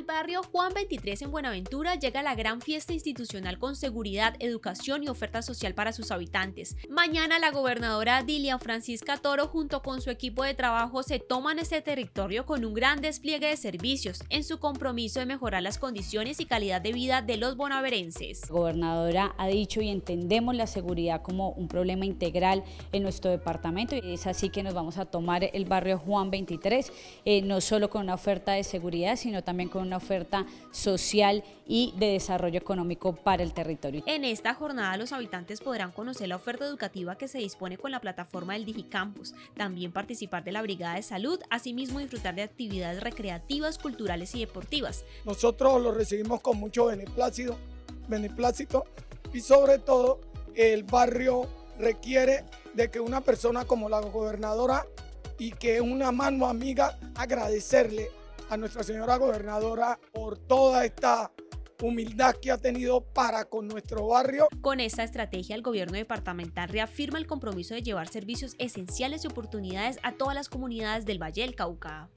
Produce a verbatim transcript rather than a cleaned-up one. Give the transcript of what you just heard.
al barrio Juan veintitrés en Buenaventura llega la gran fiesta institucional con seguridad, educación y oferta social para sus habitantes. Mañana la gobernadora Dilian Francisca Toro junto con su equipo de trabajo se toman este territorio con un gran despliegue de servicios en su compromiso de mejorar las condiciones y calidad de vida de los bonaverenses. La gobernadora ha dicho y entendemos la seguridad como un problema integral en nuestro departamento y es así que nos vamos a tomar el barrio Juan veintitrés, eh, no solo con una oferta de seguridad sino también con una oferta social y de desarrollo económico para el territorio. En esta jornada los habitantes podrán conocer la oferta educativa que se dispone con la plataforma del Digicampus, también participar de la brigada de salud, asimismo disfrutar de actividades recreativas, culturales y deportivas. Nosotros lo recibimos con mucho beneplácito, beneplácito y sobre todo el barrio requiere de que una persona como la gobernadora y que una mano amiga agradecerle a nuestra señora gobernadora por toda esta humildad que ha tenido para con nuestro barrio. Con esta estrategia, el gobierno departamental reafirma el compromiso de llevar servicios esenciales y oportunidades a todas las comunidades del Valle del Cauca.